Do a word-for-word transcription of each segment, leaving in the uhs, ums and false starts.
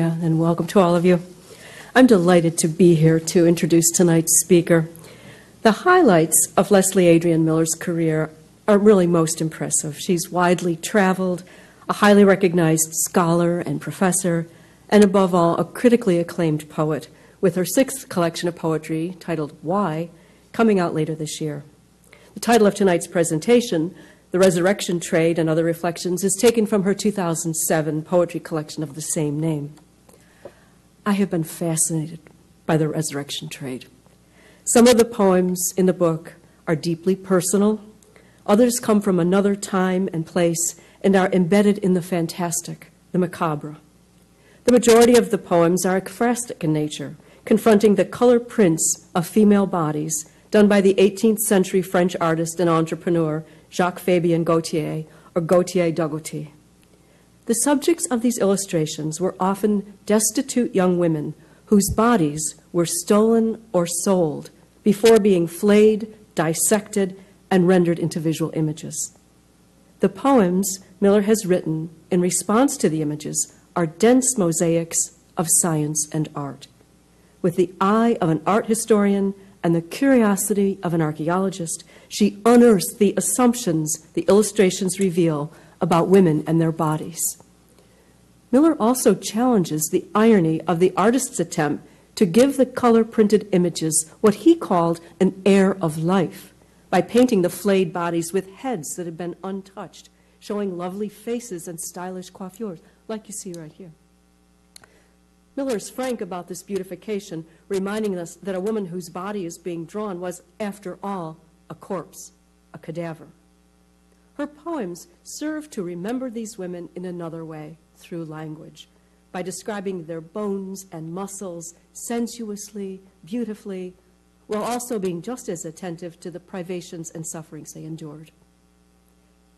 Yeah, and welcome to all of you. I'm delighted to be here to introduce tonight's speaker. The highlights of Leslie Adrienne Miller's career are really most impressive. She's widely traveled, a highly recognized scholar and professor, and above all, a critically acclaimed poet, with her sixth collection of poetry, titled Why, coming out later this year. The title of tonight's presentation, The Resurrection Trade and Other Reflections, is taken from her two thousand seven poetry collection of the same name. I have been fascinated by the resurrection trade. Some of the poems in the book are deeply personal. Others come from another time and place and are embedded in the fantastic, the macabre. The majority of the poems are ekphrastic in nature, confronting the color prints of female bodies done by the eighteenth century French artist and entrepreneur Jacques-Fabien Gautier, or Gautier d'Agoti's. The subjects of these illustrations were often destitute young women whose bodies were stolen or sold before being flayed, dissected, and rendered into visual images. The poems Miller has written in response to the images are dense mosaics of science and art, with the eye of an art historian and the curiosity of an archaeologist. She unearths the assumptions the illustrations reveal about women and their bodies. Miller also challenges the irony of the artist's attempt to give the color-printed images what he called an air of life by painting the flayed bodies with heads that had been untouched, showing lovely faces and stylish coiffures, like you see right here. Miller is frank about this beautification, reminding us that a woman whose body is being drawn was, after all, a corpse, a cadaver. Her poems serve to remember these women in another way, through language, by describing their bones and muscles sensuously, beautifully, while also being just as attentive to the privations and sufferings they endured.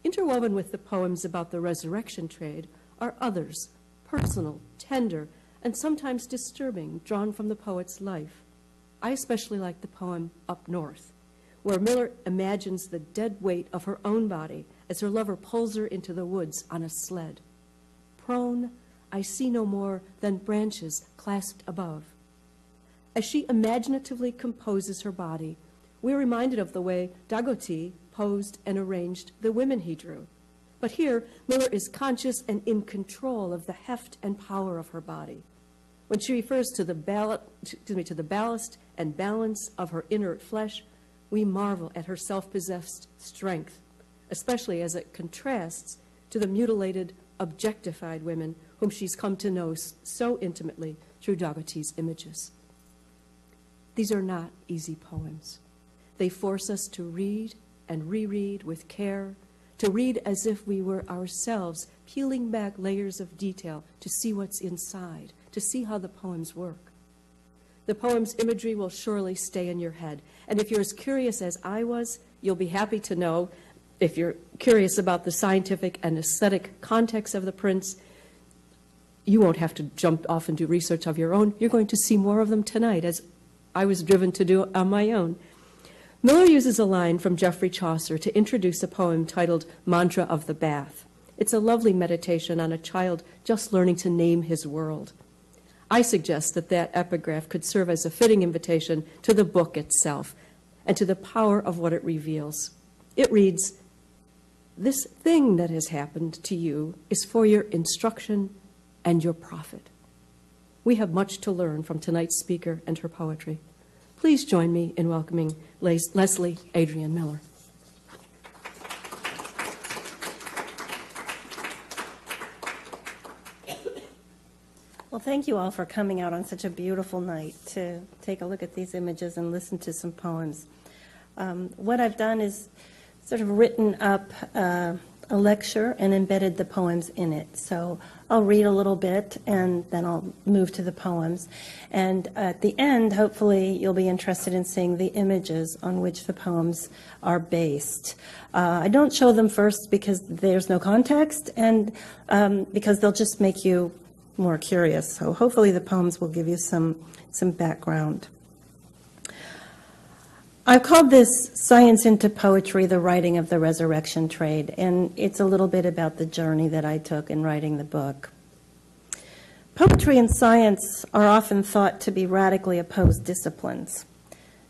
Interwoven with the poems about the resurrection trade are others, personal, tender, and sometimes disturbing, drawn from the poet's life. I especially like the poem Up North, where Miller imagines the dead weight of her own body as her lover pulls her into the woods on a sled. Prone, I see no more than branches clasped above. As she imaginatively composes her body, we're reminded of the way Dagotis posed and arranged the women he drew. But here, Miller is conscious and in control of the heft and power of her body. When she refers to the, ball excuse me, to the ballast and balance of her inert flesh, we marvel at her self-possessed strength, especially as it contrasts to the mutilated, objectified women whom she's come to know so intimately through Dagoti's images. These are not easy poems. They force us to read and reread with care, to read as if we were ourselves peeling back layers of detail to see what's inside, to see how the poems work. The poem's imagery will surely stay in your head. And if you're as curious as I was, you'll be happy to know, if you're curious about the scientific and aesthetic context of the prints, you won't have to jump off and do research of your own. You're going to see more of them tonight, as I was driven to do on my own. Miller uses a line from Geoffrey Chaucer to introduce a poem titled Mantra of the Bath. It's a lovely meditation on a child just learning to name his world. I suggest that that epigraph could serve as a fitting invitation to the book itself and to the power of what it reveals. It reads, "This thing that has happened to you is for your instruction and your profit." We have much to learn from tonight's speaker and her poetry. Please join me in welcoming Leslie Adrienne Miller. Well, thank you all for coming out on such a beautiful night to take a look at these images and listen to some poems. Um, what I've done is sort of written up uh, a lecture and embedded the poems in it. So I'll read a little bit and then I'll move to the poems. And at the end, hopefully, you'll be interested in seeing the images on which the poems are based. Uh, I don't show them first because there's no context and um, because they'll just make you more curious. So hopefully the poems will give you some some background. I've called this Science into Poetry, the Writing of the Resurrection Trade, and it's a little bit about the journey that I took in writing the book. Poetry and science are often thought to be radically opposed disciplines,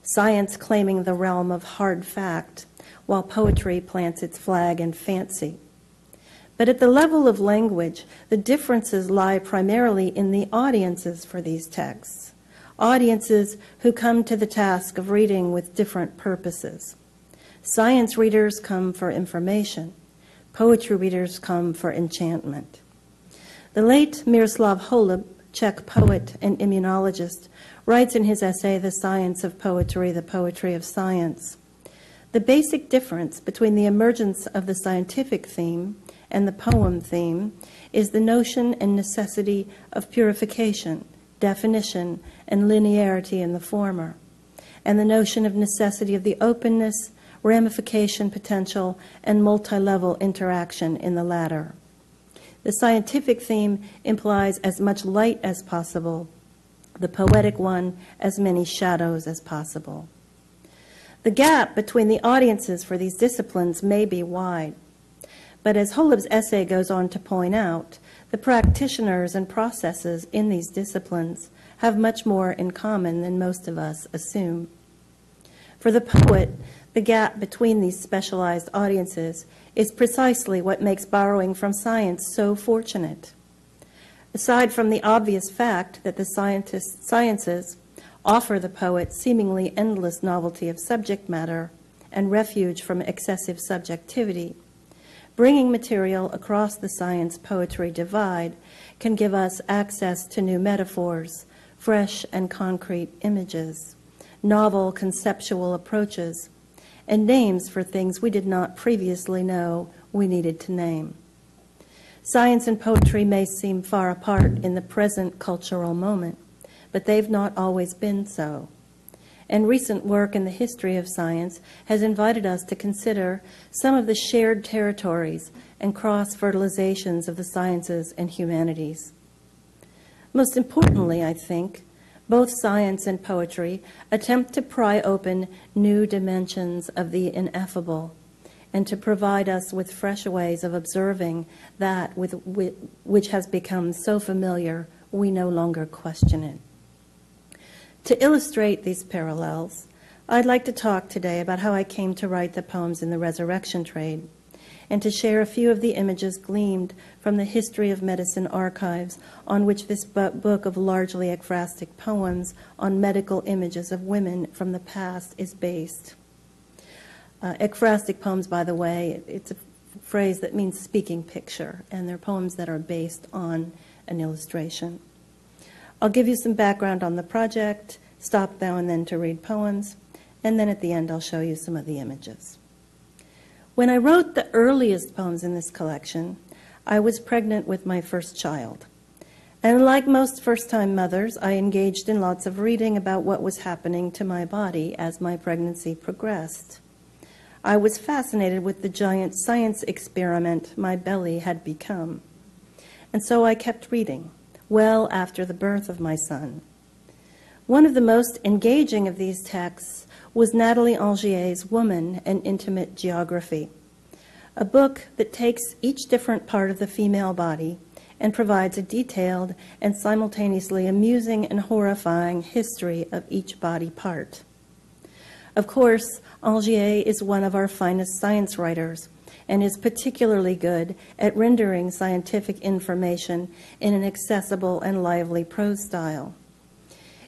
science claiming the realm of hard fact, while poetry plants its flag in fancy. But at the level of language, the differences lie primarily in the audiences for these texts, audiences who come to the task of reading with different purposes. Science readers come for information. Poetry readers come for enchantment. The late Miroslav Holub, Czech poet and immunologist, writes in his essay, The Science of Poetry, The Poetry of Science, the basic difference between the emergence of the scientific theme and the poem theme is the notion and necessity of purification, definition, and linearity in the former, and the notion of necessity of the openness, ramification potential, and multi-level interaction in the latter. The scientific theme implies as much light as possible, the poetic one as many shadows as possible. The gap between the audiences for these disciplines may be wide, but as Holub's essay goes on to point out, the practitioners and processes in these disciplines have much more in common than most of us assume. For the poet, the gap between these specialized audiences is precisely what makes borrowing from science so fortunate. Aside from the obvious fact that the scientists, sciences offer the poet seemingly endless novelty of subject matter and refuge from excessive subjectivity, bringing material across the science-poetry divide can give us access to new metaphors, fresh and concrete images, novel conceptual approaches, and names for things we did not previously know we needed to name. Science and poetry may seem far apart in the present cultural moment, but they've not always been so. And recent work in the history of science has invited us to consider some of the shared territories and cross-fertilizations of the sciences and humanities. Most importantly, I think, both science and poetry attempt to pry open new dimensions of the ineffable and to provide us with fresh ways of observing that with which has become so familiar we no longer question it. To illustrate these parallels, I'd like to talk today about how I came to write the poems in The Resurrection Trade and to share a few of the images gleaned from the History of Medicine archives on which this book of largely ekphrastic poems on medical images of women from the past is based. Uh, ekphrastic poems, by the way, it's a phrase that means speaking picture, and they're poems that are based on an illustration. I'll give you some background on the project, stop now and then to read poems, and then at the end I'll show you some of the images. When I wrote the earliest poems in this collection, I was pregnant with my first child. And like most first-time mothers, I engaged in lots of reading about what was happening to my body as my pregnancy progressed. I was fascinated with the giant science experiment my belly had become. And so I kept reading, well after the birth of my son. One of the most engaging of these texts was Nathalie Angier's Woman An Intimate Geography, a book that takes each different part of the female body and provides a detailed and simultaneously amusing and horrifying history of each body part. Of course, Angier is one of our finest science writers and is particularly good at rendering scientific information in an accessible and lively prose style.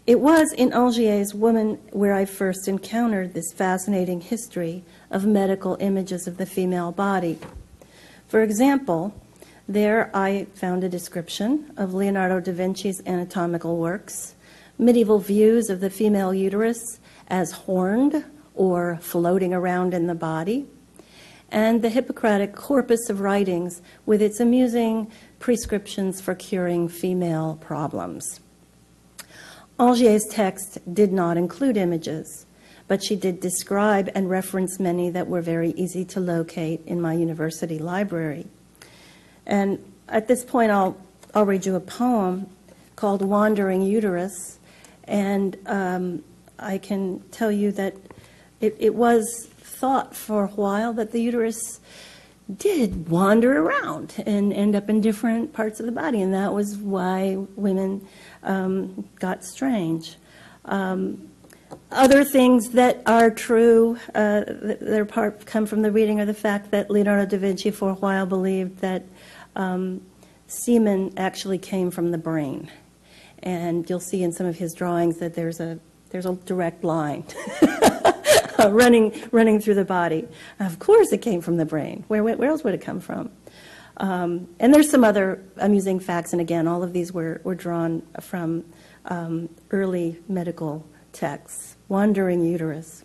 It was in Angier's Woman where I first encountered this fascinating history of medical images of the female body. For example, there I found a description of Leonardo da Vinci's anatomical works, medieval views of the female uterus as horned or floating around in the body, and the Hippocratic corpus of writings with its amusing prescriptions for curing female problems. Angier's text did not include images, but she did describe and reference many that were very easy to locate in my university library. And at this point, I'll, I'll read you a poem called Wandering Uterus, and um, I can tell you that it, it was thought for a while that the uterus did wander around and end up in different parts of the body, and that was why women um, got strange. Um, other things that are true, uh, that are part come from the reading, are the fact that Leonardo da Vinci for a while believed that um, semen actually came from the brain, and you'll see in some of his drawings that there's a there's a direct line. Uh, running, running through the body. Of course it came from the brain. Where, where else would it come from? Um, and there's some other amusing facts, and again, all of these were, were drawn from um, early medical texts. Wandering Uterus.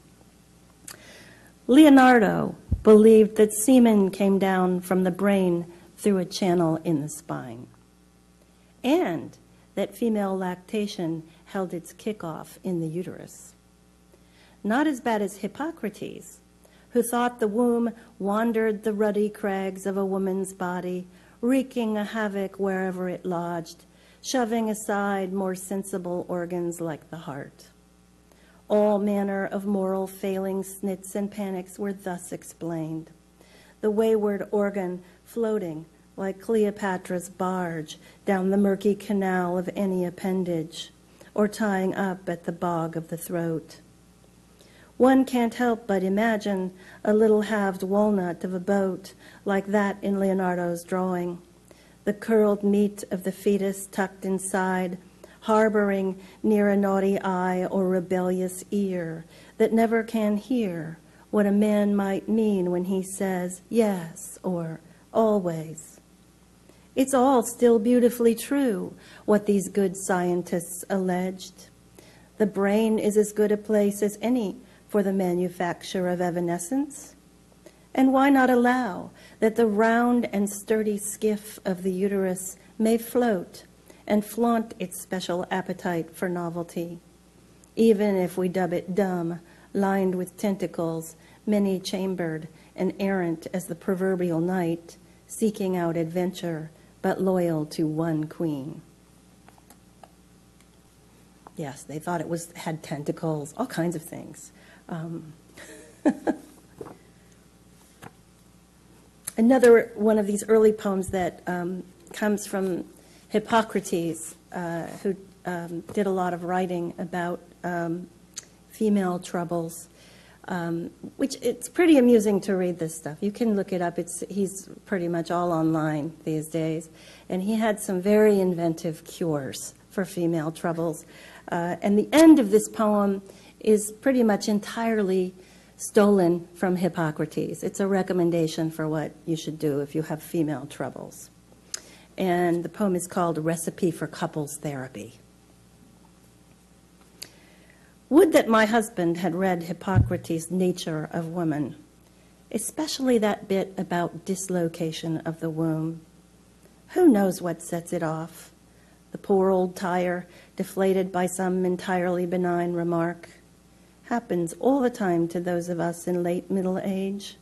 Leonardo believed that semen came down from the brain through a channel in the spine, and that female lactation held its kickoff in the uterus. Not as bad as Hippocrates, who thought the womb wandered the ruddy crags of a woman's body, wreaking a havoc wherever it lodged, shoving aside more sensible organs like the heart. All manner of moral failings, snits, and panics were thus explained. The wayward organ floating like Cleopatra's barge down the murky canal of any appendage, or tying up at the bog of the throat. One can't help but imagine a little halved walnut of a boat like that in Leonardo's drawing, the curled meat of the fetus tucked inside, harboring near a naughty eye or rebellious ear that never can hear what a man might mean when he says yes or always. It's all still beautifully true, what these good scientists alleged. The brain is as good a place as any for the manufacture of evanescence? And why not allow that the round and sturdy skiff of the uterus may float and flaunt its special appetite for novelty, even if we dub it dumb, lined with tentacles, many-chambered and errant as the proverbial knight, seeking out adventure, but loyal to one queen. Yes, they thought it was had tentacles, all kinds of things. Um, another one of these early poems that um, comes from Hippocrates, uh, who um, did a lot of writing about um, female troubles, um, which it's pretty amusing to read this stuff. You can look it up. It's, he's pretty much all online these days. And he had some very inventive cures for female troubles. Uh, and the end of this poem is pretty much entirely stolen from Hippocrates. It's a recommendation for what you should do if you have female troubles. And the poem is called Recipe for Couples Therapy. Would that my husband had read Hippocrates' Nature of Woman, especially that bit about dislocation of the womb. Who knows what sets it off? The poor old tire, deflated by some entirely benign remark. Happens all the time to those of us in late middle age.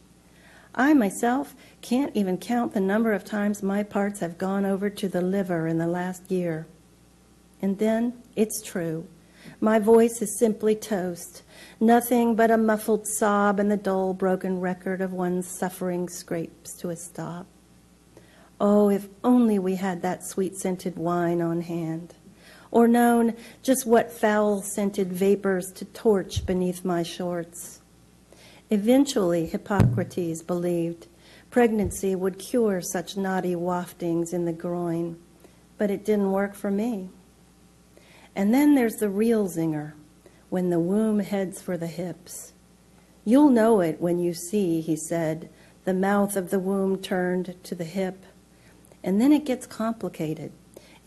I myself can't even count the number of times my parts have gone over to the liver in the last year. And then, it's true, my voice is simply toast, nothing but a muffled sob and the dull broken record of one's suffering scrapes to a stop. Oh, if only we had that sweet-scented wine on hand, or known just what foul-scented vapors to torch beneath my shorts. Eventually, Hippocrates believed pregnancy would cure such naughty waftings in the groin, but it didn't work for me. And then there's the real zinger, when the womb heads for the hips. You'll know it when you see, he said, the mouth of the womb turned to the hip. And then it gets complicated,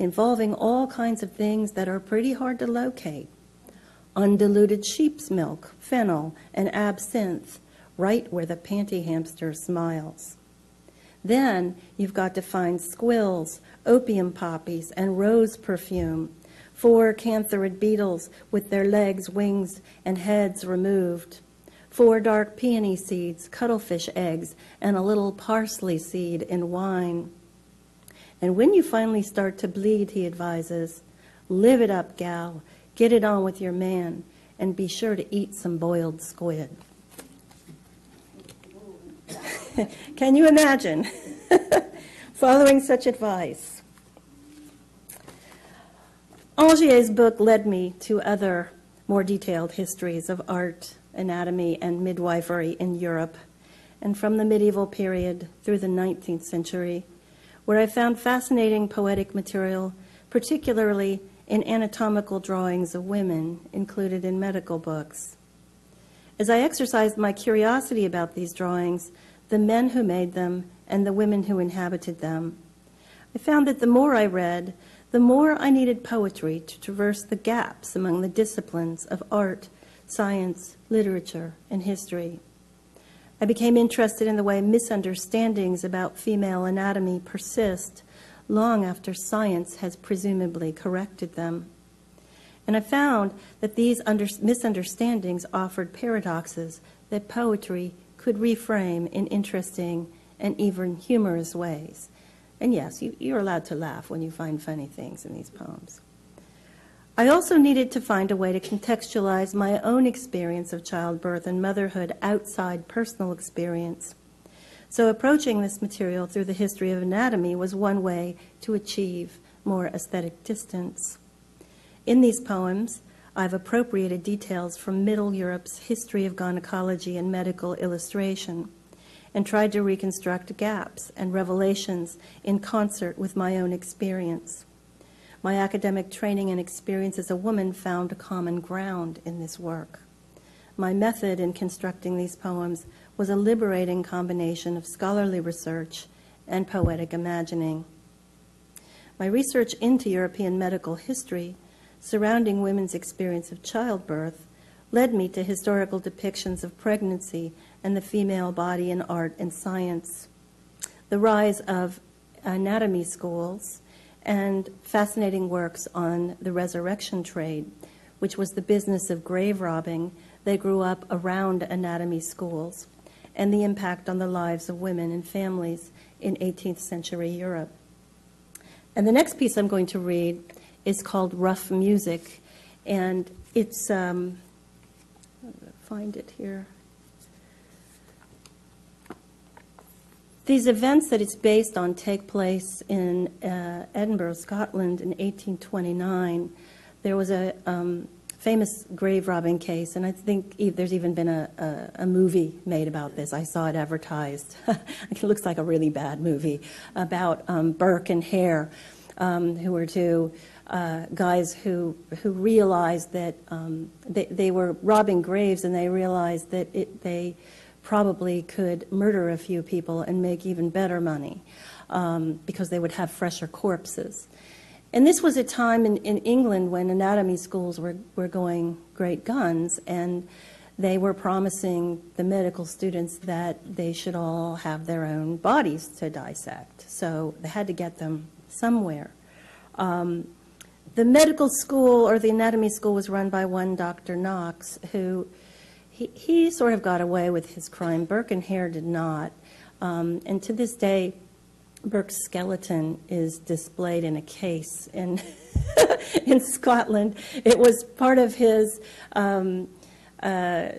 involving all kinds of things that are pretty hard to locate. Undiluted sheep's milk, fennel, and absinthe, right where the panty hamster smiles. Then you've got to find squills, opium poppies, and rose perfume, four cantharid beetles with their legs, wings, and heads removed, four dark peony seeds, cuttlefish eggs, and a little parsley seed in wine. And when you finally start to bleed, he advises, live it up, gal, get it on with your man, and be sure to eat some boiled squid. Can you imagine following such advice? Angier's book led me to other more detailed histories of art, anatomy, and midwifery in Europe, and from the medieval period through the nineteenth century, where I found fascinating poetic material, particularly in anatomical drawings of women included in medical books. As I exercised my curiosity about these drawings, the men who made them, and the women who inhabited them, I found that the more I read, the more I needed poetry to traverse the gaps among the disciplines of art, science, literature, and history. I became interested in the way misunderstandings about female anatomy persist long after science has presumably corrected them. And I found that these under misunderstandings offered paradoxes that poetry could reframe in interesting and even humorous ways. And yes, you, you're allowed to laugh when you find funny things in these poems. I also needed to find a way to contextualize my own experience of childbirth and motherhood outside personal experience. So approaching this material through the history of anatomy was one way to achieve more aesthetic distance. In these poems, I've appropriated details from Middle Europe's history of gynecology and medical illustration, and tried to reconstruct gaps and revelations in concert with my own experience. My academic training and experience as a woman found common ground in this work. My method in constructing these poems was a liberating combination of scholarly research and poetic imagining. My research into European medical history surrounding women's experience of childbirth led me to historical depictions of pregnancy and the female body in art and science, the rise of anatomy schools, and fascinating works on the resurrection trade, which was the business of grave robbing that grew up around anatomy schools, and the impact on the lives of women and families in eighteenth century Europe. And the next piece I'm going to read is called Rough Music, and it's, um, find it here. These events that it's based on take place in uh, Edinburgh, Scotland in eighteen twenty-nine. There was a um, famous grave robbing case, and I think e there's even been a, a, a movie made about this. I saw it advertised. It looks like a really bad movie about um, Burke and Hare, um, who were two Uh, guys who who realized that um, they, they were robbing graves, and they realized that it, they probably could murder a few people and make even better money um, because they would have fresher corpses. And this was a time in, in England when anatomy schools were, were going great guns, and they were promising the medical students that they should all have their own bodies to dissect. So they had to get them somewhere. Um, The medical school, or the anatomy school, was run by one Doctor Knox, who he, he sort of got away with his crime. Burke and Hare did not. Um, and to this day, Burke's skeleton is displayed in a case in, in Scotland. It was part of his, um, uh,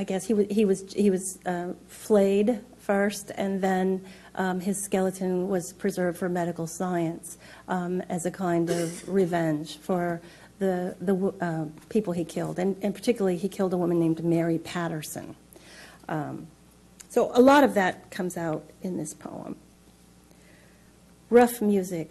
I guess he was, he was, he was uh, flayed first, and then Um, his skeleton was preserved for medical science um, as a kind of revenge for the, the uh, people he killed. And, and particularly, he killed a woman named Mary Patterson. Um, so a lot of that comes out in this poem. Rough Music,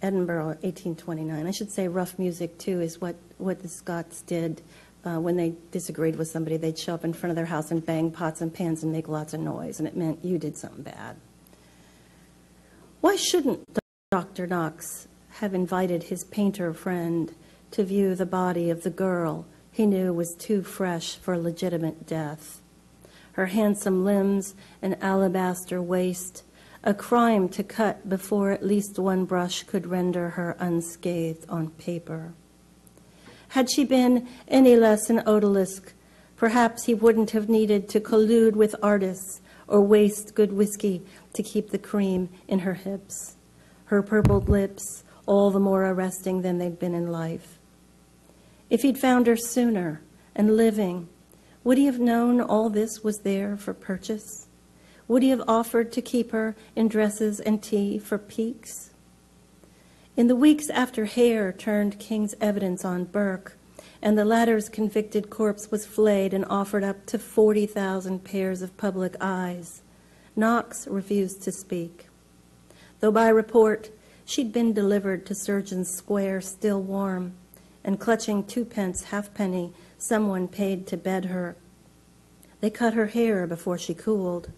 Edinburgh, eighteen twenty-nine. I should say rough music, too, is what, what the Scots did uh, when they disagreed with somebody. They'd show up in front of their house and bang pots and pans and make lots of noise, and it meant you did something bad. Why shouldn't Doctor Knox have invited his painter friend to view the body of the girl he knew was too fresh for legitimate death? Her handsome limbs and alabaster waist, a crime to cut before at least one brush could render her unscathed on paper. Had she been any less an odalisque, perhaps he wouldn't have needed to collude with artists or waste good whiskey to keep the cream in her hips, her purpled lips, all the more arresting than they'd been in life. If he'd found her sooner and living, would he have known all this was there for purchase? Would he have offered to keep her in dresses and tea for peaks? In the weeks after Hare turned King's evidence on Burke, and the latter's convicted corpse was flayed and offered up to forty thousand pairs of public eyes, Knox refused to speak, though by report she'd been delivered to Surgeon's Square still warm, and clutching twopence halfpenny someone paid to bed her. They cut her hair before she cooled,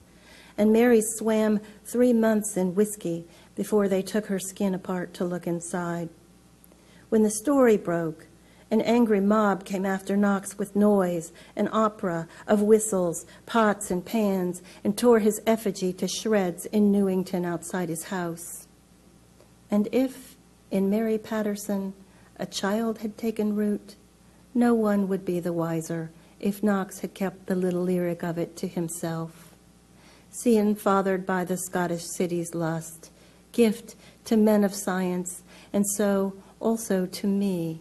and Mary swam three months in whiskey before they took her skin apart to look inside. When the story broke, an angry mob came after Knox with noise, an opera of whistles, pots and pans, and tore his effigy to shreds in Newington outside his house. And if, in Mary Patterson, a child had taken root, no one would be the wiser if Knox had kept the little lyric of it to himself. Sin fathered by the Scottish city's lust, gift to men of science, and so also to me,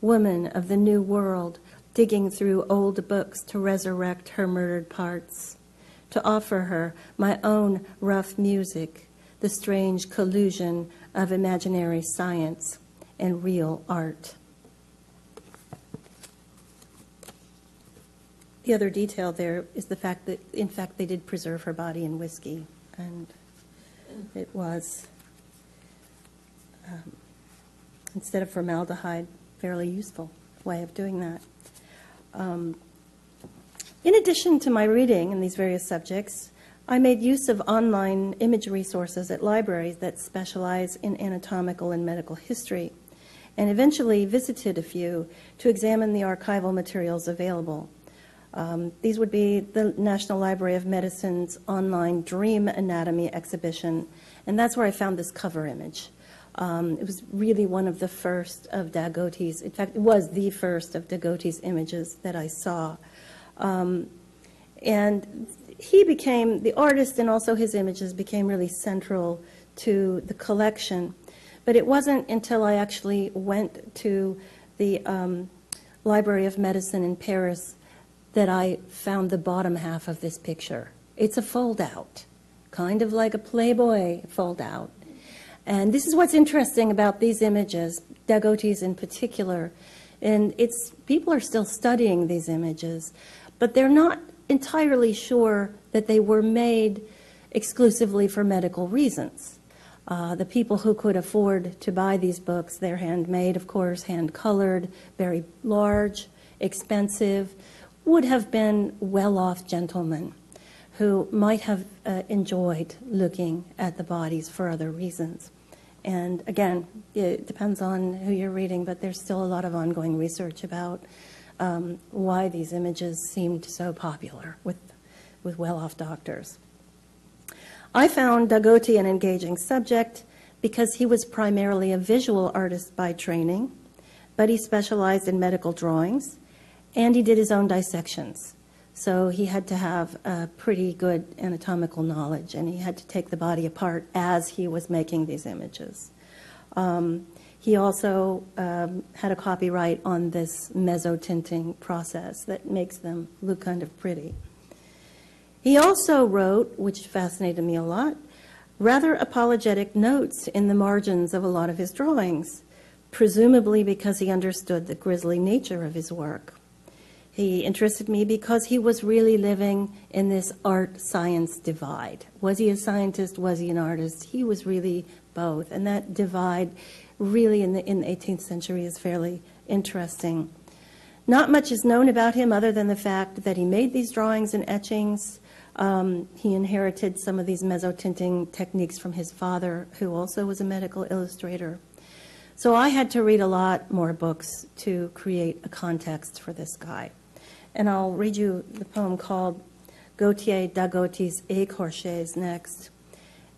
woman of the new world, digging through old books to resurrect her murdered parts, to offer her my own rough music, the strange collusion of imaginary science and real art. The other detail there is the fact that, in fact, they did preserve her body in whiskey, and it was, um, instead of formaldehyde, fairly useful way of doing that. Um, in addition to my reading in these various subjects, I made use of online image resources at libraries that specialize in anatomical and medical history, and eventually visited a few to examine the archival materials available. Um, these would be the National Library of Medicine's online Dream Anatomy exhibition, and that's where I found this cover image. Um, it was really one of the first of Dagoti's, in fact, it was the first of Dagoti's images that I saw. Um, and he became, the artist and also his images became really central to the collection. But it wasn't until I actually went to the um, Library of Medicine in Paris that I found the bottom half of this picture. It's a fold-out, kind of like a Playboy fold-out. And this is what's interesting about these images, Dagoti's in particular, and it's people are still studying these images, but they're not entirely sure that they were made exclusively for medical reasons. Uh, the people who could afford to buy these books, they're handmade, of course, hand-colored, very large, expensive, would have been well-off gentlemen who might have uh, enjoyed looking at the bodies for other reasons. And again, it depends on who you're reading, but there's still a lot of ongoing research about um, why these images seemed so popular with, with well-off doctors. I found Dagoti an engaging subject because he was primarily a visual artist by training, but he specialized in medical drawings, and he did his own dissections. So he had to have a pretty good anatomical knowledge, and he had to take the body apart as he was making these images. Um, he also um, had a copyright on this mezzotinting process that makes them look kind of pretty. He also wrote, which fascinated me a lot, rather apologetic notes in the margins of a lot of his drawings, presumably because he understood the grisly nature of his work. He interested me because he was really living in this art-science divide. Was he a scientist? Was he an artist? He was really both. And that divide really in the, in the eighteenth century is fairly interesting. Not much is known about him other than the fact that he made these drawings and etchings. Um, he inherited some of these mezzotinting techniques from his father, who also was a medical illustrator. So I had to read a lot more books to create a context for this guy. And I'll read you the poem called Gautier d'Agoti's Écorchés next.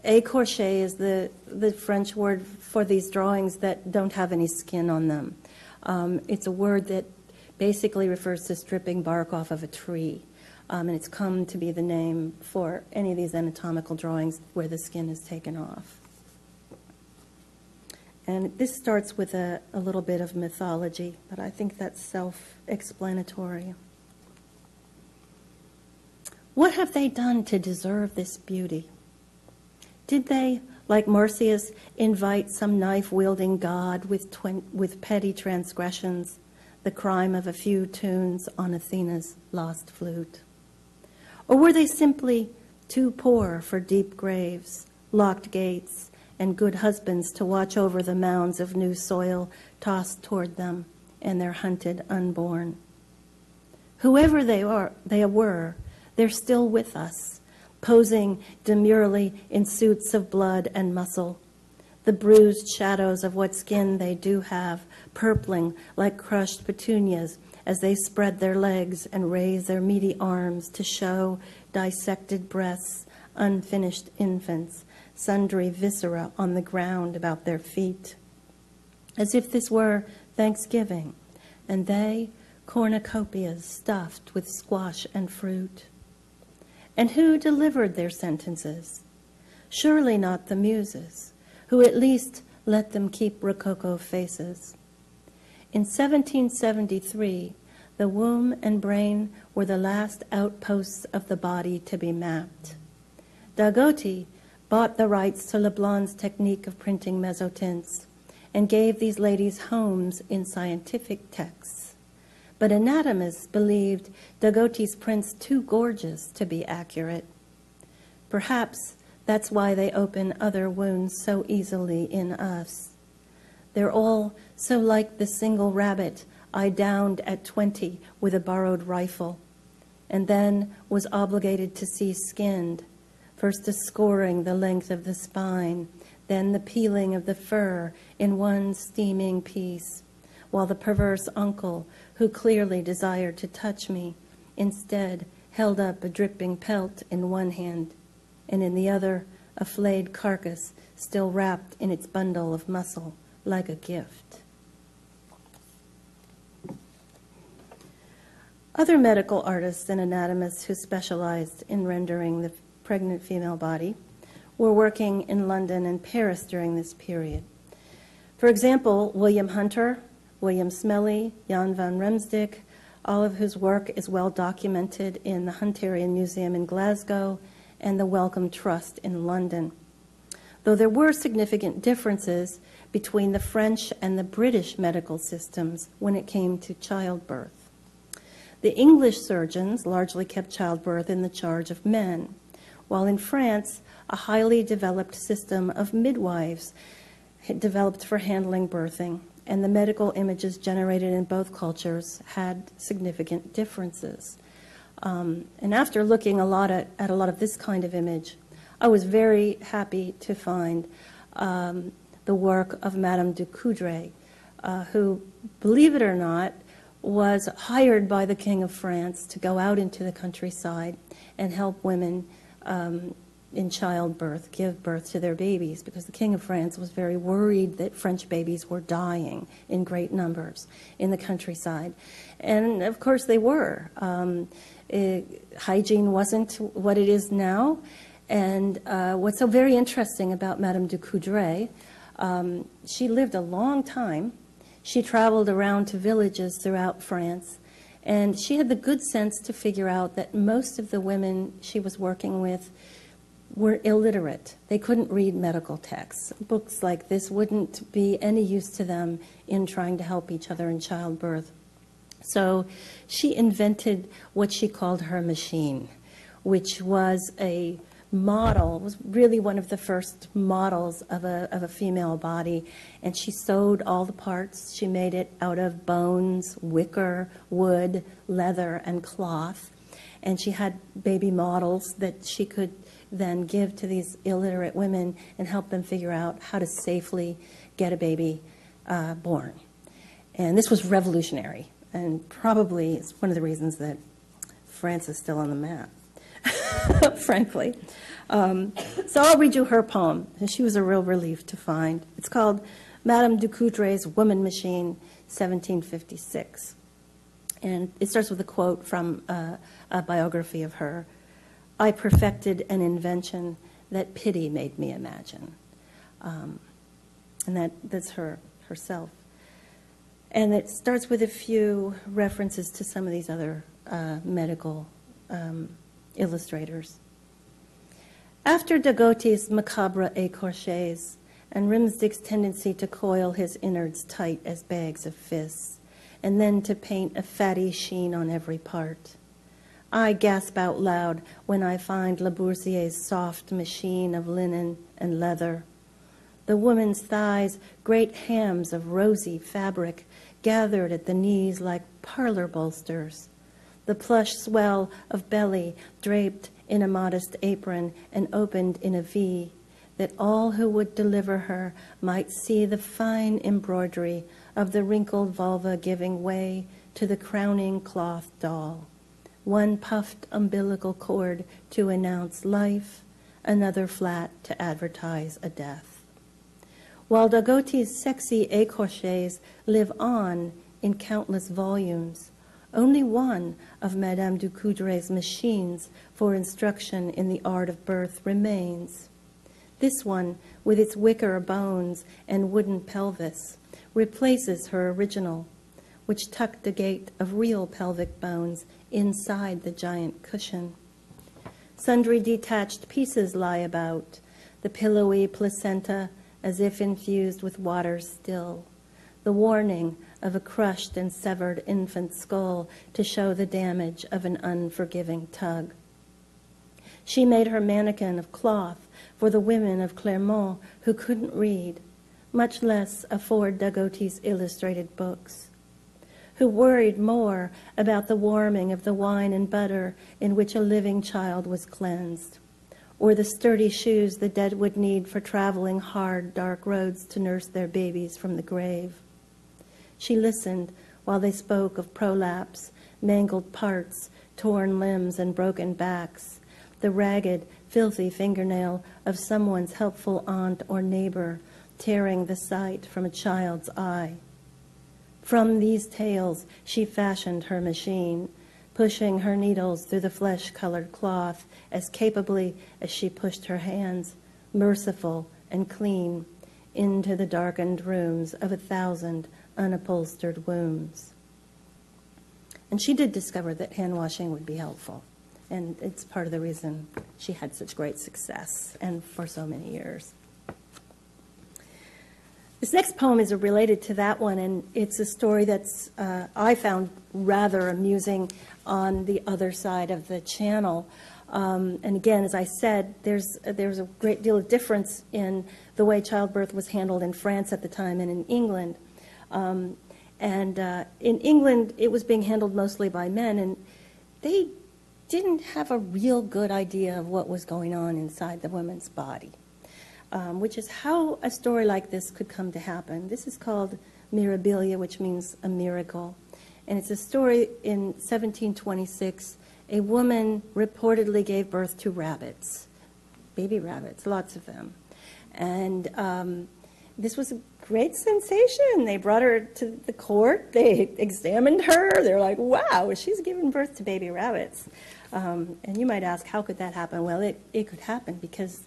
Écorché is the, the French word for these drawings that don't have any skin on them. Um, it's a word that basically refers to stripping bark off of a tree. Um, and it's come to be the name for any of these anatomical drawings where the skin is taken off. And this starts with a, a little bit of mythology, but I think that's self-explanatory. What have they done to deserve this beauty? Did they, like Marsyas, invite some knife-wielding god with, with petty transgressions, the crime of a few tunes on Athena's lost flute? Or were they simply too poor for deep graves, locked gates, and good husbands to watch over the mounds of new soil tossed toward them and their hunted unborn? Whoever they, are, they were, they're still with us, posing demurely in suits of blood and muscle, the bruised shadows of what skin they do have, purpling like crushed petunias as they spread their legs and raise their meaty arms to show dissected breasts, unfinished infants, sundry viscera on the ground about their feet, as if this were Thanksgiving, and they cornucopias stuffed with squash and fruit. And who delivered their sentences? Surely not the Muses, who at least let them keep Rococo faces. In seventeen seventy-three, the womb and brain were the last outposts of the body to be mapped. D'Agoti bought the rights to Leblon's technique of printing mesotints and gave these ladies homes in scientific texts. But anatomists believed D'Agoti's prints too gorgeous to be accurate. Perhaps that's why they open other wounds so easily in us. They're all so like the single rabbit I downed at twenty with a borrowed rifle, and then was obligated to see skinned, first the scoring the length of the spine, then the peeling of the fur in one steaming piece, while the perverse uncle, who clearly desired to touch me, instead held up a dripping pelt in one hand, and in the other a flayed carcass still wrapped in its bundle of muscle like a gift. Other medical artists and anatomists who specialized in rendering the pregnant female body were working in London and Paris during this period. For example, William Hunter, William Smellie, Jan van Remsdijk, all of whose work is well documented in the Hunterian Museum in Glasgow and the Wellcome Trust in London. Though there were significant differences between the French and the British medical systems when it came to childbirth. The English surgeons largely kept childbirth in the charge of men, while in France, a highly developed system of midwives developed for handling birthing, and the medical images generated in both cultures had significant differences. Um, and after looking a lot at, at a lot of this kind of image, I was very happy to find um, the work of Madame du Coudray's, uh, who, believe it or not, was hired by the King of France to go out into the countryside and help women um, in childbirth, give birth to their babies, because the King of France was very worried that French babies were dying in great numbers in the countryside. And of course they were. Um, it, hygiene wasn't what it is now. And uh, what's so very interesting about Madame du Coudray, um, she lived a long time. She traveled around to villages throughout France, and she had the good sense to figure out that most of the women she was working with were illiterate. They couldn't read medical texts. Books like this wouldn't be any use to them in trying to help each other in childbirth. So she invented what she called her machine, which was a model, was really one of the first models of a, of a female body, and she sewed all the parts. She made it out of bones, wicker, wood, leather, and cloth, and she had baby models that she could then give to these illiterate women and help them figure out how to safely get a baby uh, born. And this was revolutionary, and probably it's one of the reasons that France is still on the map. Frankly. Um, so I'll read you her poem, and she was a real relief to find. It's called Madame du Coudray's Woman Machine, seventeen fifty-six. And it starts with a quote from uh, a biography of her. "I perfected an invention that pity made me imagine." Um, and that, that's her herself. And it starts with a few references to some of these other uh, medical um, illustrators. After D'Agotti's macabre écorchés and Remsdijk's tendency to coil his innards tight as bags of fists, and then to paint a fatty sheen on every part, I gasp out loud when I find Lavoisier's soft machine of linen and leather, the woman's thighs, great hams of rosy fabric gathered at the knees like parlor bolsters, the plush swell of belly draped in a modest apron and opened in a V, that all who would deliver her might see the fine embroidery of the wrinkled vulva giving way to the crowning cloth doll. One puffed umbilical cord to announce life, another flat to advertise a death. While D'Agoti's sexy écorchés live on in countless volumes, only one of Madame du Coudray's machines for instruction in the art of birth remains. This one, with its wicker bones and wooden pelvis, replaces her original, which tucked a gate of real pelvic bones inside the giant cushion. Sundry detached pieces lie about, the pillowy placenta as if infused with water still, the warning of a crushed and severed infant skull to show the damage of an unforgiving tug. She made her mannequin of cloth for the women of Clermont who couldn't read, much less afford D'Agoti's illustrated books, who worried more about the warming of the wine and butter in which a living child was cleansed, or the sturdy shoes the dead would need for traveling hard, dark roads to nurse their babies from the grave. She listened while they spoke of prolapse, mangled parts, torn limbs and broken backs, the ragged, filthy fingernail of someone's helpful aunt or neighbor tearing the sight from a child's eye. From these tales, she fashioned her machine, pushing her needles through the flesh-colored cloth as capably as she pushed her hands, merciful and clean, into the darkened rooms of a thousand unupholstered wombs. And she did discover that hand-washing would be helpful, and it's part of the reason she had such great success, and for so many years. This next poem is related to that one, and it's a story that's uh, I found rather amusing on the other side of the channel. Um, and again, as I said, there's, there's a great deal of difference in the way childbirth was handled in France at the time and in England. Um, and uh, in England, it was being handled mostly by men, and they didn't have a real good idea of what was going on inside the woman's body. Um, which is how a story like this could come to happen. This is called Mirabilia, which means a miracle. And it's a story in seventeen twenty-six. A woman reportedly gave birth to rabbits, baby rabbits, lots of them. And um, this was a great sensation. They brought her to the court. They examined her. They're like, wow, she's giving birth to baby rabbits. Um, and you might ask, how could that happen? Well, it, it could happen because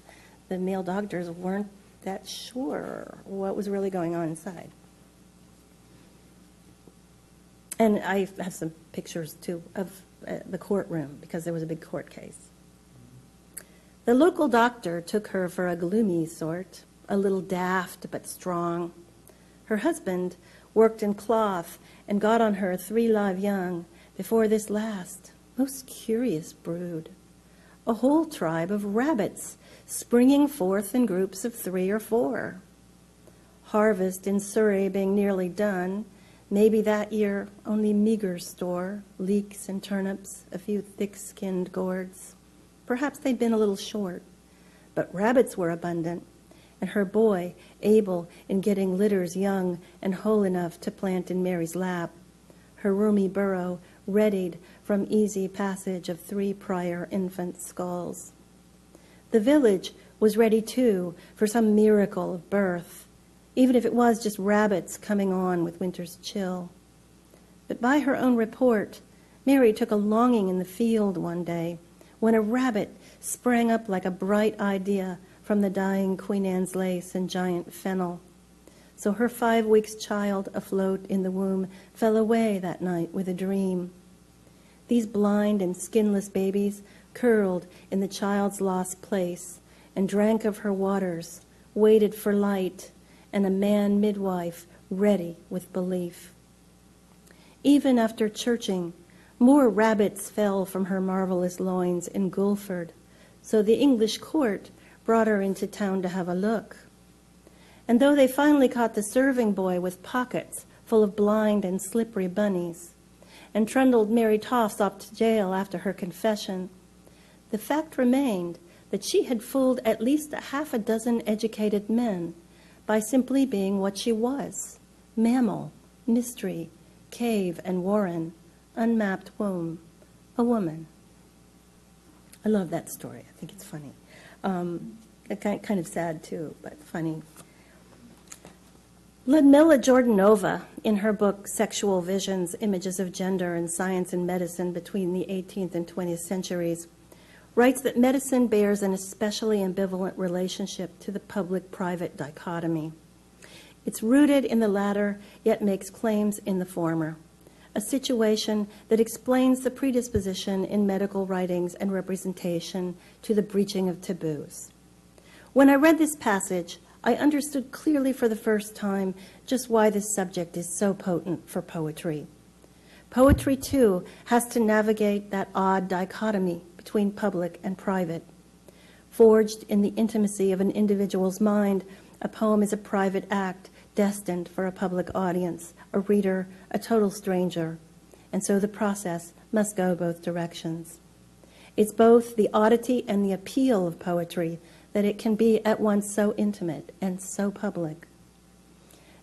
the male doctors weren't that sure what was really going on inside. And I have some pictures, too, of uh, the courtroom, because there was a big court case. The local doctor took her for a gloomy sort, a little daft but strong. Her husband worked in cloth and got on her three live young before this last, most curious brood, a whole tribe of rabbits springing forth in groups of three or four. Harvest in Surrey being nearly done, maybe that year only meager store, leeks and turnips, a few thick-skinned gourds. Perhaps they'd been a little short, but rabbits were abundant, and her boy able in getting litters young and whole enough to plant in Mary's lap, her roomy burrow readied from easy passage of three prior infant skulls. The village was ready, too, for some miracle of birth, even if it was just rabbits coming on with winter's chill. But by her own report, Mary took a longing in the field one day when a rabbit sprang up like a bright idea from the dying Queen Anne's lace and giant fennel. So her five weeks' child afloat in the womb fell away that night with a dream. These blind and skinless babies curled in the child's lost place, and drank of her waters, waited for light, and a man midwife ready with belief. Even after churching, more rabbits fell from her marvelous loins in Guildford, so the English court brought her into town to have a look. And though they finally caught the serving boy with pockets full of blind and slippery bunnies, and trundled Mary Toft up to jail after her confession, the fact remained that she had fooled at least a half a dozen educated men by simply being what she was: mammal, mystery, cave and warren, unmapped womb, a woman. I love that story. I think it's funny. Um, kind of sad too, but funny. Ludmilla Jordanova, in her book Sexual Visions, Images of Gender in Science and Medicine Between the eighteenth and twentieth centuries, writes that medicine bears an especially ambivalent relationship to the public-private dichotomy. It's rooted in the latter, yet makes claims in the former, a situation that explains the predisposition in medical writings and representation to the breaching of taboos. When I read this passage, I understood clearly for the first time just why this subject is so potent for poetry. Poetry, too, has to navigate that odd dichotomy between public and private. Forged in the intimacy of an individual's mind, a poem is a private act destined for a public audience, a reader, a total stranger, and so the process must go both directions. It's both the oddity and the appeal of poetry that it can be at once so intimate and so public.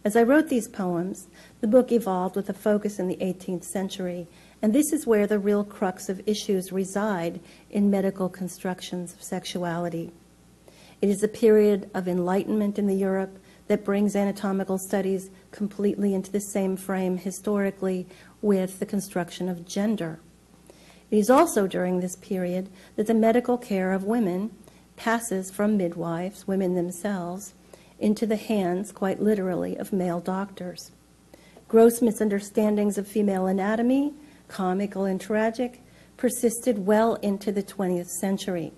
As I wrote these poems, the book evolved with a focus in the eighteenth century, and this is where the real crux of issues reside in medical constructions of sexuality. It is a period of enlightenment in the Europe that brings anatomical studies completely into the same frame historically with the construction of gender. It is also during this period that the medical care of women passes from midwives, women themselves, into the hands, quite literally, of male doctors. Gross misunderstandings of female anatomy, comical and tragic, persisted well into the twentieth century.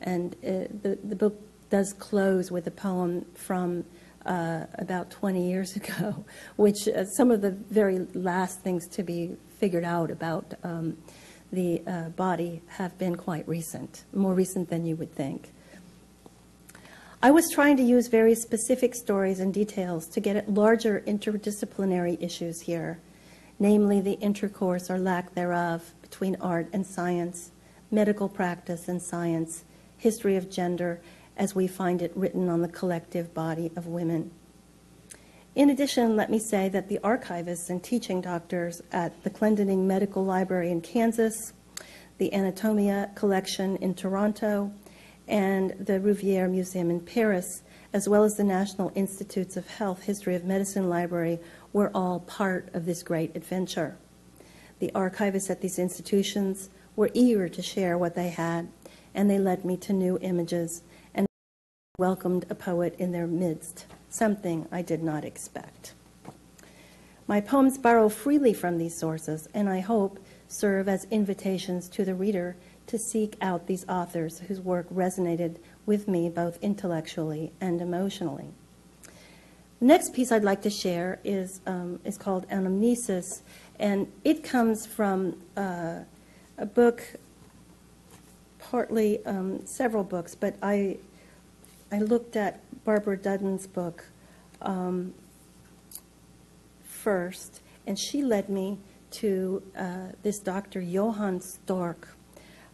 And uh, the, the book does close with a poem from uh, about twenty years ago, which uh, some of the very last things to be figured out about um, the uh, body have been quite recent, more recent than you would think. I was trying to use very specific stories and details to get at larger interdisciplinary issues here, namely the intercourse or lack thereof between art and science, medical practice and science, history of gender as we find it written on the collective body of women. In addition, let me say that the archivists and teaching doctors at the Clendening Medical Library in Kansas, the Anatomia Collection in Toronto, and the Rouvière Museum in Paris, as well as the National Institutes of Health History of Medicine Library, were all part of this great adventure. The archivists at these institutions were eager to share what they had, and they led me to new images and welcomed a poet in their midst. Something I did not expect. My poems borrow freely from these sources, and I hope serve as invitations to the reader to seek out these authors whose work resonated with me both intellectually and emotionally. The next piece I'd like to share is, um, is called Anamnesis, and it comes from uh, a book, partly um, several books, but I I looked at Barbara Duden's book um, first, and she led me to uh, this Doctor Johann Stork.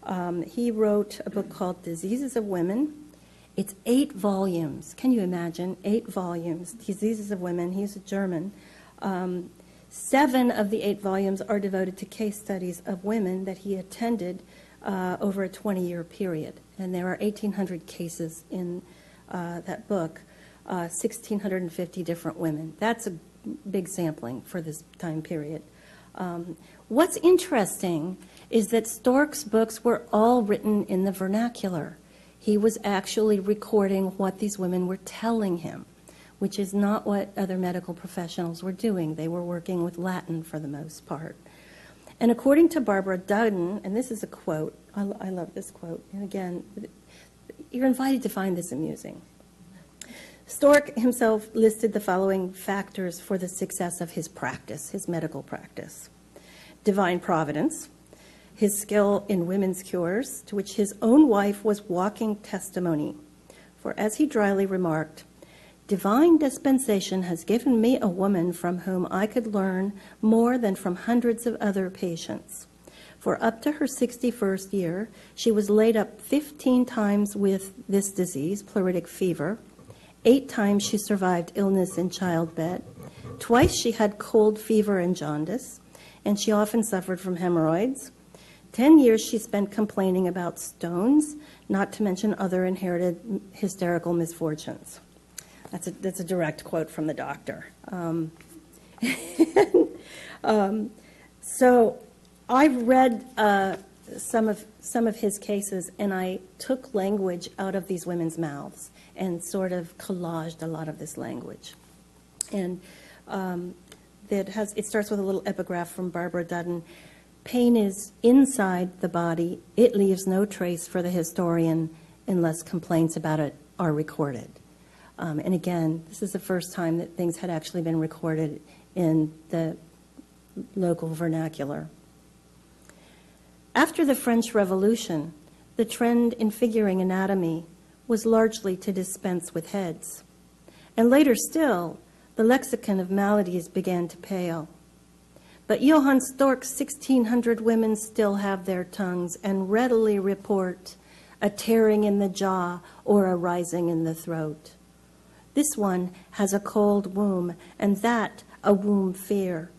Um, he wrote a book called Diseases of Women. It's eight volumes. Can you imagine? Eight volumes, Diseases of Women. He's a German. Um, seven of the eight volumes are devoted to case studies of women that he attended uh, over a twenty-year period, and there are eighteen hundred cases in Uh, that book, uh, one thousand six hundred fifty different women. That's a big sampling for this time period. Um, what's interesting is that Stork's books were all written in the vernacular. He was actually recording what these women were telling him, which is not what other medical professionals were doing. They were working with Latin for the most part. And according to Barbara Duden, and this is a quote, I, lo I love this quote, and again, you're invited to find this amusing. Stork himself listed the following factors for the success of his practice, his medical practice. Divine providence, his skill in women's cures, to which his own wife was walking testimony. For as he dryly remarked, "Divine dispensation has given me a woman from whom I could learn more than from hundreds of other patients. For up to her sixty-first year, she was laid up fifteen times with this disease, pleuritic fever. Eight times she survived illness in childbed. Twice she had cold fever and jaundice, and she often suffered from hemorrhoids. Ten years she spent complaining about stones, not to mention other inherited hysterical misfortunes." That's a, that's a direct quote from the doctor. Um, um, so I've read uh, some of, some of his cases, and I took language out of these women's mouths and sort of collaged a lot of this language. And um, that has, it starts with a little epigraph from Barbara Duden. "Pain is inside the body. It leaves no trace for the historian unless complaints about it are recorded." Um, and again, this is the first time that things had actually been recorded in the local vernacular. After the French Revolution, the trend in figuring anatomy was largely to dispense with heads. And later still, the lexicon of maladies began to pale. But Johann Stork's sixteen hundred women still have their tongues and readily report a tearing in the jaw or a rising in the throat. "This one has a cold womb, and that a womb fear.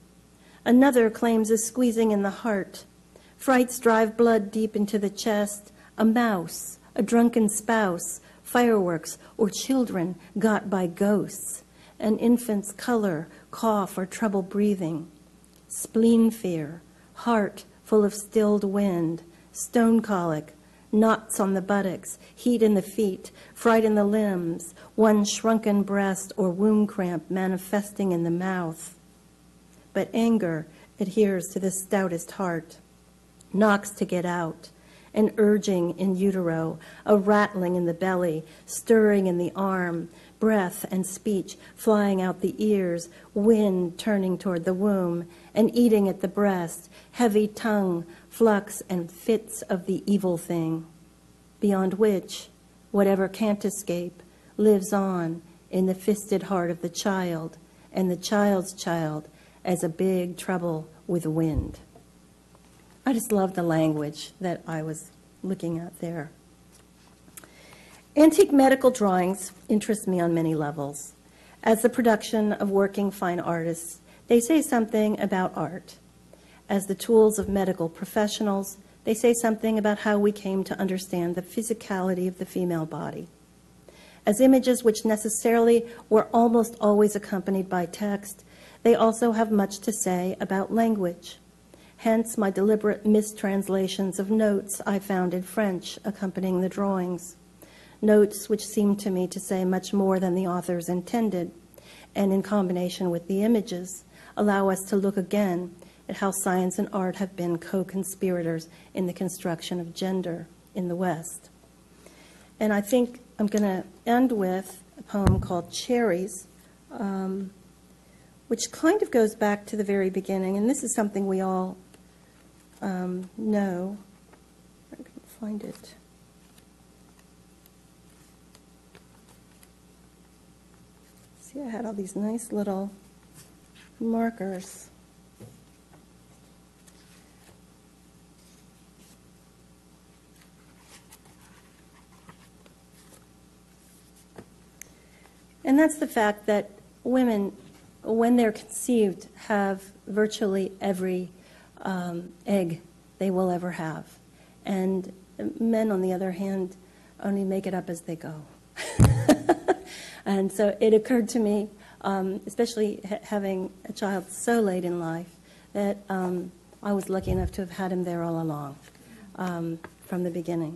Another claims a squeezing in the heart. Frights drive blood deep into the chest. A mouse, a drunken spouse, fireworks, or children got by ghosts. An infant's color, cough, or trouble breathing. Spleen fear, heart full of stilled wind, stone colic, knots on the buttocks, heat in the feet, fright in the limbs, one shrunken breast or womb cramp manifesting in the mouth. But anger adheres to the stoutest heart. Knocks to get out, an urging in utero, a rattling in the belly, stirring in the arm, breath and speech flying out the ears, wind turning toward the womb, and eating at the breast, heavy tongue, flux and fits of the evil thing, beyond which whatever can't escape lives on in the fisted heart of the child and the child's child as a big trouble with wind." I just love the language that I was looking at there. Antique medical drawings interest me on many levels. As the production of working fine artists, they say something about art. As the tools of medical professionals, they say something about how we came to understand the physicality of the female body. As images which necessarily were almost always accompanied by text, they also have much to say about language. Hence my deliberate mistranslations of notes I found in French accompanying the drawings, notes which seemed to me to say much more than the authors intended, and in combination with the images, allow us to look again at how science and art have been co-conspirators in the construction of gender in the West. And I think I'm going to end with a poem called Cherries, um, which kind of goes back to the very beginning, and this is something we all Um, no, I can find it. See, I had all these nice little markers. And that's the fact that women, when they're conceived, have virtually every Um, egg they will ever have. And men, on the other hand, only make it up as they go. And so it occurred to me, um, especially ha having a child so late in life, that um, I was lucky enough to have had him there all along, um, from the beginning.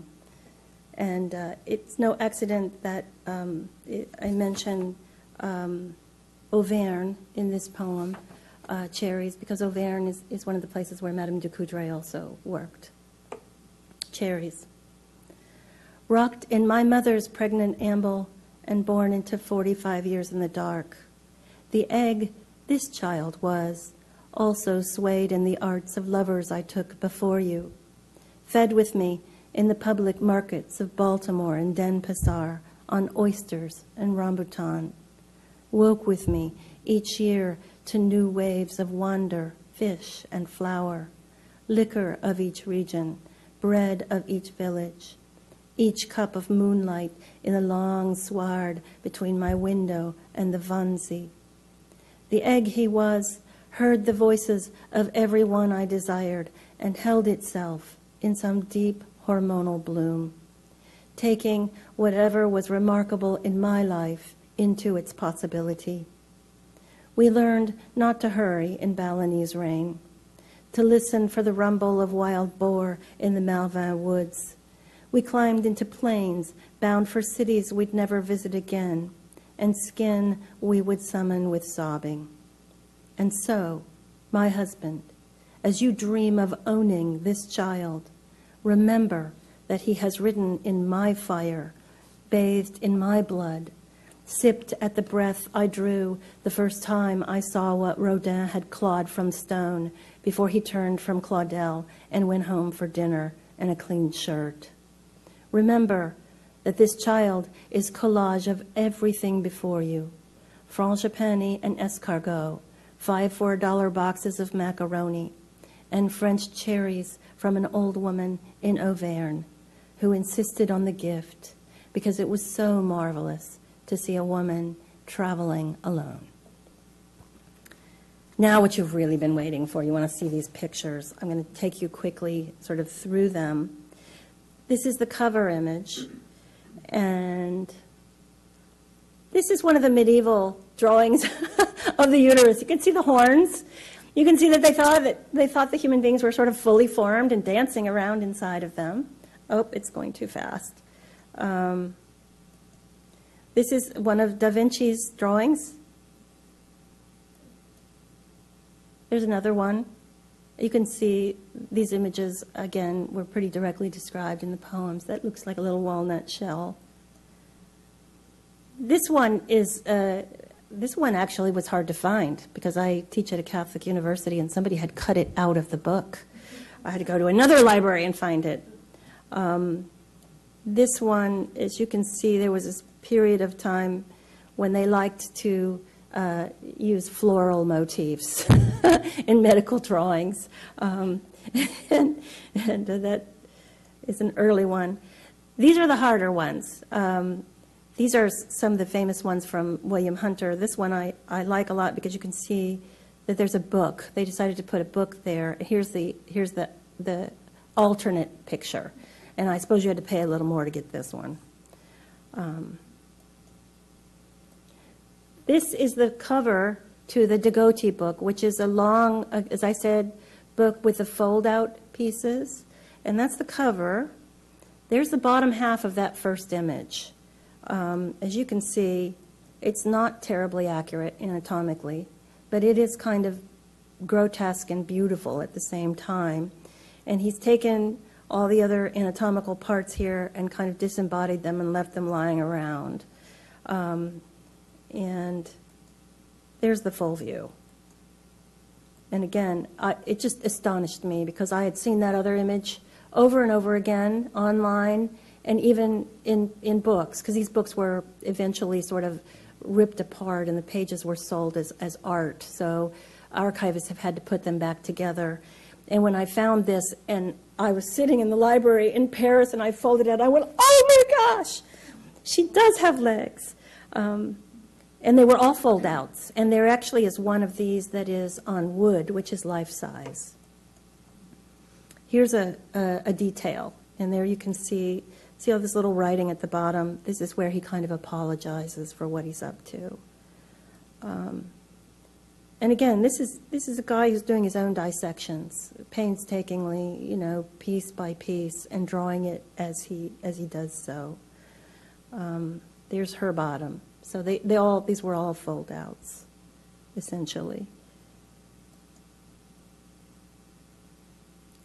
And uh, it's no accident that um, it, I mentioned um, Auvergne in this poem, uh, Cherries, because Auvergne is, is one of the places where Madame du Coudray also worked. Cherries. Rocked in my mother's pregnant amble and born into forty-five years in the dark. The egg this child was, also swayed in the arts of lovers I took before you, fed with me in the public markets of Baltimore and Denpasar on oysters and rambutan, woke with me each year to new waves of wander, fish and flower, liquor of each region, bread of each village, each cup of moonlight in the long sward between my window and the Wannsee. The egg he was heard the voices of every one I desired and held itself in some deep hormonal bloom, taking whatever was remarkable in my life into its possibility. We learned not to hurry in Balinese rain, to listen for the rumble of wild boar in the Malvin woods. We climbed into planes bound for cities we'd never visit again, and skin we would summon with sobbing. And so, my husband, as you dream of owning this child, remember that he has ridden in my fire, bathed in my blood, sipped at the breath I drew the first time I saw what Rodin had clawed from stone before he turned from Claudel and went home for dinner and a clean shirt. Remember that this child is collage of everything before you, frangipani and escargot, five four-dollar boxes of macaroni, and French cherries from an old woman in Auvergne who insisted on the gift because it was so marvelous to see a woman traveling alone. Now what you've really been waiting for, you want to see these pictures. I'm going to take you quickly sort of through them. This is the cover image, and this is one of the medieval drawings of the uterus. You can see the horns. You can see that they thought that they thought the human beings were sort of fully formed and dancing around inside of them. Oh, it's going too fast. Um, this is one of Da Vinci's drawings. There's another one. You can see these images, again, were pretty directly described in the poems. That looks like a little walnut shell. This one is, uh, this one actually was hard to find because I teach at a Catholic university and somebody had cut it out of the book. I had to go to another library and find it. Um, this one, as you can see, there was this period of time when they liked to Uh, use floral motifs in medical drawings. Um, and and uh, that is an early one. These are the harder ones. Um, these are some of the famous ones from William Hunter. This one I, I like a lot because you can see that there's a book. They decided to put a book there. Here's the, here's the, the alternate picture. And I suppose you had to pay a little more to get this one. Um, This is the cover to the D'Agoti book, which is a long, uh, as I said, book with the fold-out pieces. And that's the cover. There's the bottom half of that first image. Um, as you can see, it's not terribly accurate anatomically, but it is kind of grotesque and beautiful at the same time. And he's taken all the other anatomical parts here and kind of disembodied them and left them lying around. Um, And there's the full view. And again, I, it just astonished me because I had seen that other image over and over again online and even in, in books, because these books were eventually sort of ripped apart and the pages were sold as, as art. So archivists have had to put them back together. And when I found this and I was sitting in the library in Paris and I folded it, I went, oh my gosh, she does have legs. Um, And they were all fold-outs, and there actually is one of these that is on wood, which is life-size. Here's a, a, a detail, and there you can see, see all this little writing at the bottom. This is where he kind of apologizes for what he's up to. Um, and again, this is, this is a guy who's doing his own dissections, painstakingly, you know, piece by piece, and drawing it as he, as he does so. Um, there's her bottom. So they, they all, these were all fold outs, essentially.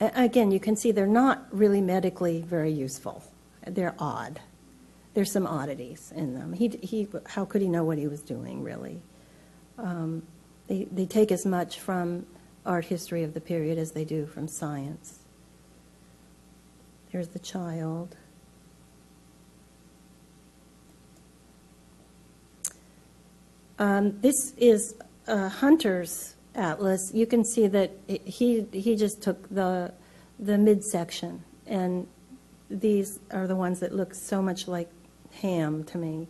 again, you can see they're not really medically very useful. They're odd. There's some oddities in them. He, he, how could he know what he was doing, really? Um, they, they take as much from art history of the period as they do from science. There's the child. Um, this is uh, Hunter's atlas. You can see that it, he he just took the the midsection, and these are the ones that look so much like ham to me.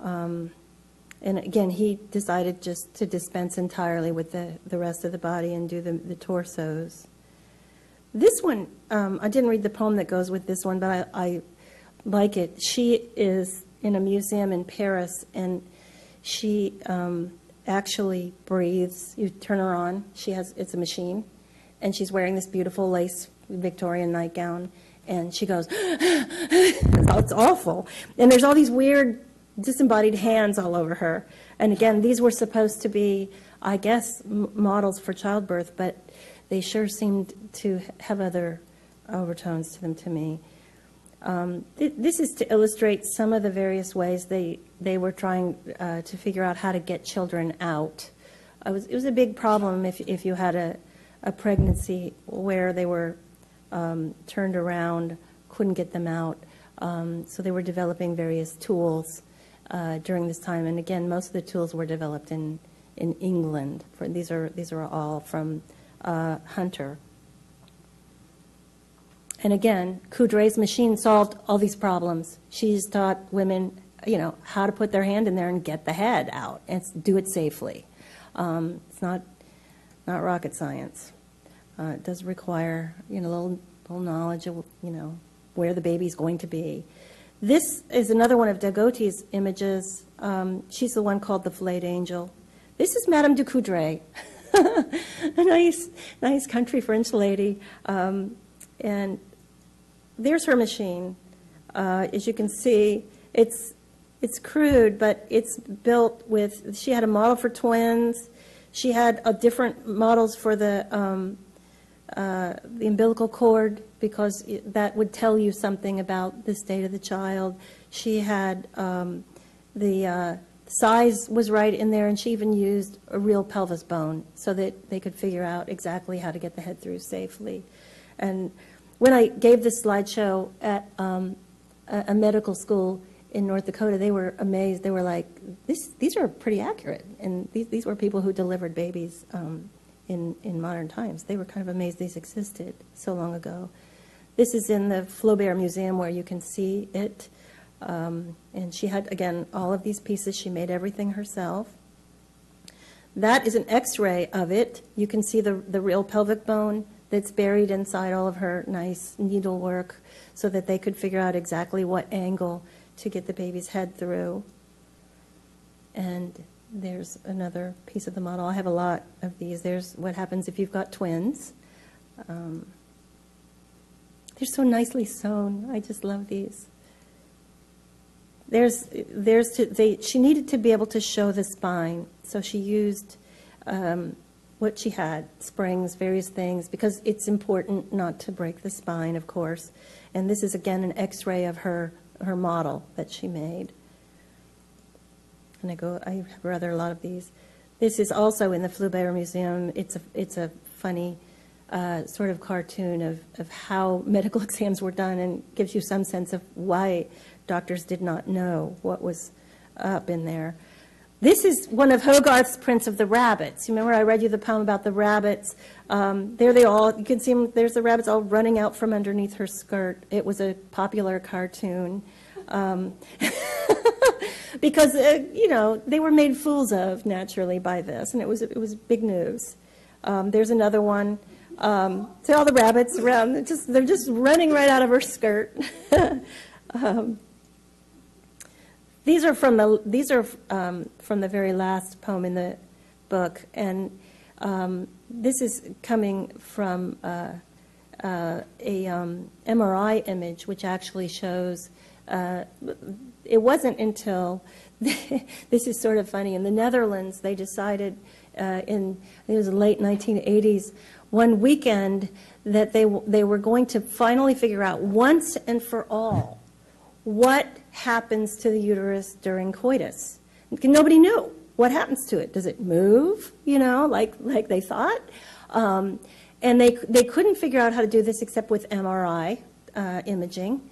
Um, and again, he decided just to dispense entirely with the, the rest of the body and do the, the torsos. This one, um, I didn't read the poem that goes with this one, but I, I like it. She is in a museum in Paris, and she um, actually breathes. You turn her on, she has, it's a machine, and she's wearing this beautiful lace Victorian nightgown, and she goes, it's awful. And there's all these weird disembodied hands all over her. And again, these were supposed to be, I guess, m models for childbirth, but they sure seemed to have other overtones to them to me. Um, th this is to illustrate some of the various ways they, they were trying uh, to figure out how to get children out. I was, it was a big problem if, if you had a, a pregnancy where they were um, turned around, couldn't get them out. Um, so they were developing various tools uh, during this time. And again, most of the tools were developed in, in England. For, these are, these are all from Uh, Hunter. And again, Coudray's machine solved all these problems. She's taught women, you know, how to put their hand in there and get the head out and do it safely. Um, it's not not rocket science. Uh, it does require, you know, a little, little knowledge of, you know, where the baby's going to be. This is another one of Dagoti's images. Um, she's the one called the Filleted Angel. This is Madame du Coudray. A nice, nice country French lady. Um, and there's her machine. Uh, as you can see, it's, it's crude, but it's built with, she had a model for twins. She had a different models for the, um, uh, the umbilical cord, because it, that would tell you something about the state of the child. She had um, the, uh, size was right in there, and she even used a real pelvis bone so that they could figure out exactly how to get the head through safely. And when I gave this slideshow at um, a, a medical school in North Dakota, they were amazed. They were like, this, these are pretty accurate. And these, these were people who delivered babies um, in, in modern times. They were kind of amazed these existed so long ago. This is in the Flaubert Museum where you can see it. Um, and she had, again, all of these pieces. She made everything herself. That is an x-ray of it. You can see the, the real pelvic bone that's buried inside all of her nice needlework so that they could figure out exactly what angle to get the baby's head through. And there's another piece of the model. I have a lot of these. There's what happens if you've got twins. Um, they're so nicely sewn. I just love these. There's, there's to, they, she needed to be able to show the spine, so she used um, what she had, springs, various things, because it's important not to break the spine, of course. And this is, again, an x-ray of her, her model that she made. And I go, I have rather a lot of these. This is also in the Flaubert Museum. It's a, it's a funny uh, sort of cartoon of, of how medical exams were done, and gives you some sense of why doctors did not know what was up in there. This is one of Hogarth's prints of the rabbits. You remember I read you the poem about the rabbits. Um, there they all, you can see them, there's the rabbits all running out from underneath her skirt. It was a popular cartoon. Um, because, uh, you know, they were made fools of, naturally, by this. And it was, it was big news. Um, there's another one. Um, see all the rabbits around, they're just, they're just running right out of her skirt. um, These are from the these are um, from the very last poem in the book, and um, this is coming from uh, uh, a um, M R I image, which actually shows. Uh, it wasn't until this is sort of funny. In the Netherlands, they decided uh, in I think it was the late nineteen eighties one weekend that they, they were going to finally figure out once and for all what happens to the uterus during coitus. Nobody knew what happens to it. Does it move, you know, like, like they thought? Um, and they, they couldn't figure out how to do this except with M R I uh, imaging.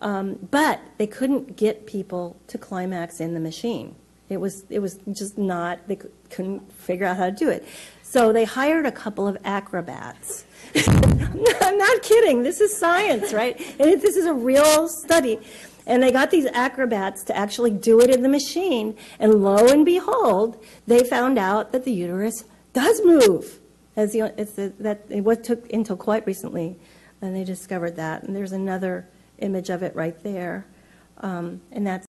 Um, but they couldn't get people to climax in the machine. It was, it was just not, they couldn't figure out how to do it. So they hired a couple of acrobats. I'm not kidding. This is science, right? And this is a real study. And they got these acrobats to actually do it in the machine. And lo and behold, they found out that the uterus does move. As the, it's the, that it was, took until quite recently, and they discovered that. And there's another image of it right there, um, and that's